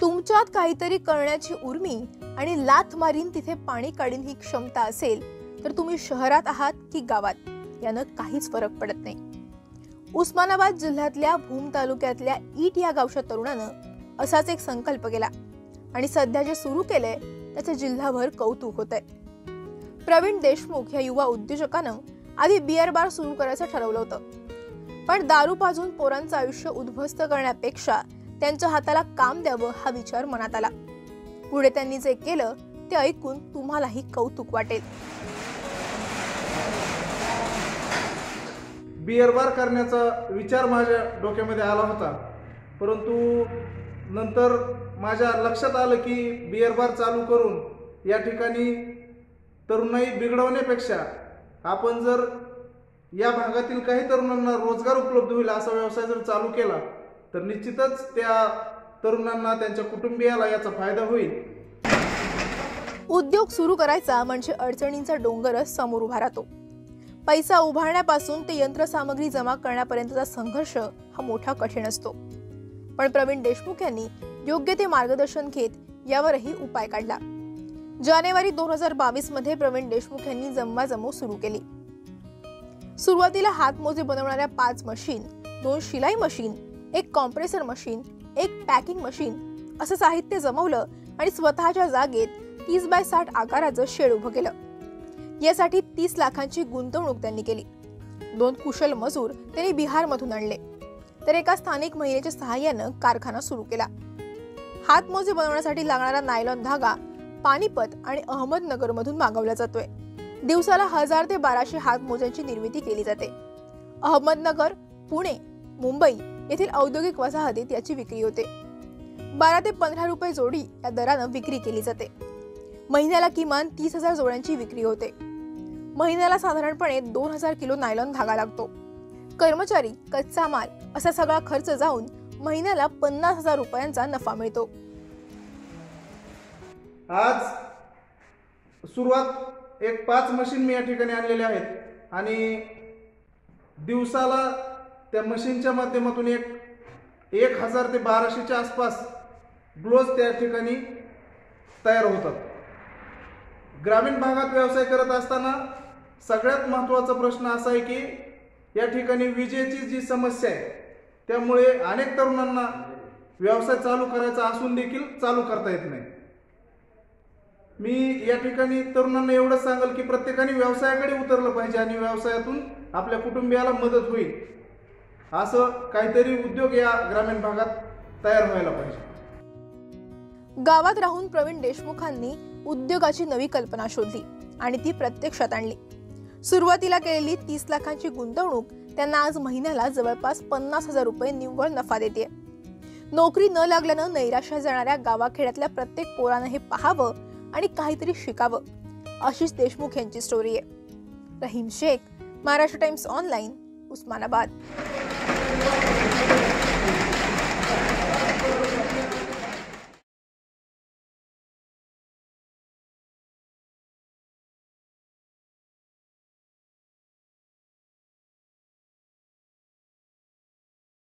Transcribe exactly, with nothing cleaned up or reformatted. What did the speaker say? तुमच्यात काहीतरी करण्याची उर्मी आणि लाथ मारीन तिथे पाणी काढीन ही क्षमता असेल तर तुम्ही शहरात आहात की गावात यानं काहीच फरक पडत नाही. उस्मानाबाद जिल्ह्यातल्या भूम तालुक्यातल्या ईट या गावच्या तरुणानं असाच एक संकल्प केला आणि सध्या जे सुरू केलंय त्याचं जिल्हाभर कौतुक होतंय. प्रविण देशमुख या युवा उद्योजकानं आधी बिअर बार सुरू करायचं ठरवलं होतं, पण दारू पाजून पोरांचं आयुष्य उद्ध्वस्त करण्यापेक्षा त्यांच्या हाताला काम द्यावं हा विचार मनात आला. पुढे त्यांनी जे केलं ते ऐकून तुम्हालाही कौतुक वाटेल. बिअर बार करण्याचा विचार माझ्या डोक्यामध्ये आला होता, परंतु नंतर माझ्या लक्षात आलं की बिअर बार चालू करून या ठिकाणी तरुणाई बिघडवण्यापेक्षा आपण जर या भागातील काही तरुणांना रोजगार उपलब्ध होईल असा व्यवसाय जर चालू केला तर निश्चितच त्या तरुणांना त्यांच्या कुटुंबियाला याचा फायदा होईल. उद्योग सुरू करायचा म्हणजे अडचणींचा डोंगरच समोर उभा राहतो. पैसा उभारण्यापासून ते यंत्रसामग्री जमा करण्यापर्यंतचा संघर्ष हा मोठा कठीण असतो, पण प्रवीण देशमुख यांनी योग्य ते मार्गदर्शन घेत यावरही उपाय काढला. जानेवारी दोन हजार बावीस मध्ये प्रवीण देशमुख यांनी जमवाजमव सुरू केली. सुरुवातीला हातमोजे बनवणाऱ्या पाच मशीन, दोन शिलाई मशीन, एक कॉम्प्रेसर मशीन, एक पॅकिंग मशीन असं साहित्य जमवलं आणि स्वतःच्या जागेत तीस बाय साठ आकाराचं शेड उभं केलं. यासाठी तीस लाखांची गुंतवणूक त्यांनी केली. दोन कुशल मजूर त्यांनी बिहारमधून आणले, तर एका स्थानिक महिलेच्या सहाय्यानं कारखाना सुरू केला. हातमोजे बनवण्यासाठी लागणारा नायलॉन धागा पानिपत आणि अहमदनगरमधून मागवला जातोय. दिवसाला हजार ते बाराशे हातमोज्यांची निर्मिती केली जाते. अहमदनगर, पुणे, मुंबई येथील औद्योगिक वसाहतीत याची विक्री होते. बारा ते पंधरा रुपये जोडी या दरानं विक्री केली जाते. महिन्याला किमान तीस हजार जोड्यांची विक्री होते. महिन्याला साधारणपणे दोन हजार किलो नायलॉन धागा लागतो. कर्मचारी, कच्चा माल असा सगळा खर्च जाऊन महिन्याला पन्नास हजार रुपयांचा नफा मिळतो. आज सुरुवात एक पाच मशीन मी या ठिकाणी आणलेल्या आहेत आणि दिवसाला त्या मशीनच्या माध्यमातून एक एक हजार ते बाराशेच्या आसपास ब्लाउज त्या ठिकाणी तयार होतात. ग्रामीण भागात व्यवसाय करत असताना सगळ्यात महत्त्वाचा प्रश्न असा आहे की या ठिकाणी विजेची जी समस्या आहे त्यामुळे अनेक तरुणांना व्यवसाय चालू करायचा असून देखील चालू करता येत नाही. मी या ठिकाणी तरुणांना एवढंच सांगेल की प्रत्येकाने व्यवसायाकडे उतरलं पाहिजे आणि व्यवसायातून आपल्या कुटुंबियाला मदत होईल असं काहीतरी उद्योग या ग्रामीण भागात तयार व्हायला पाहिजे. गावात राहून प्रवीण देशमुखांनी उद्योगाची नवी कल्पना शोधली आणि ती प्रत्यक्षात आणली. सुरुवातीला केलेली तीस लाखांची गुंतवणूक त्यांना आज महिन्याला जवळपास पन्नास हजार रुपये निव्वळ नफा देते. नोकरी न लागल्यानं नैराश्या जाणाऱ्या गावाखेड्यातल्या प्रत्येक पोरानं हे पाहावं आणि काहीतरी शिकावं, आशिष देशमुख यांची स्टोरी आहे. Rahim Shaikh, Maharashtra Times online, Osmanabad.